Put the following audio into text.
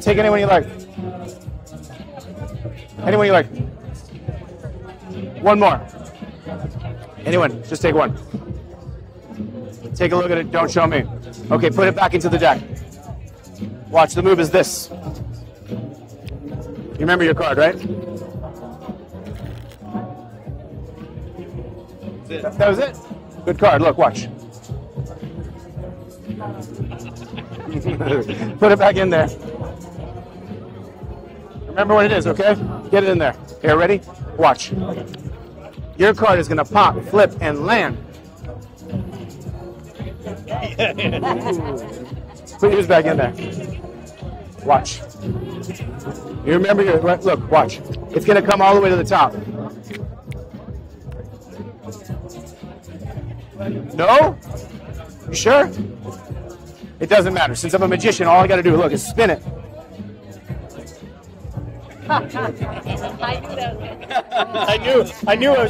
Take anyone you like. Anyone you like. One more. Anyone, just take one. Take a look at it, don't show me. Okay, put it back into the deck. Watch, the move is this. You remember your card, right? That was it? Good card, look, watch. Put it back in there. Remember what it is, okay? Get it in there. Here, ready? Watch. Your card is gonna pop, flip, and land. Put yours back in there. Watch. You remember your, look, watch. It's gonna come all the way to the top. No? You sure? It doesn't matter. Since I'm a magician, all I gotta do, look, is spin it. I knew that. I knew I was.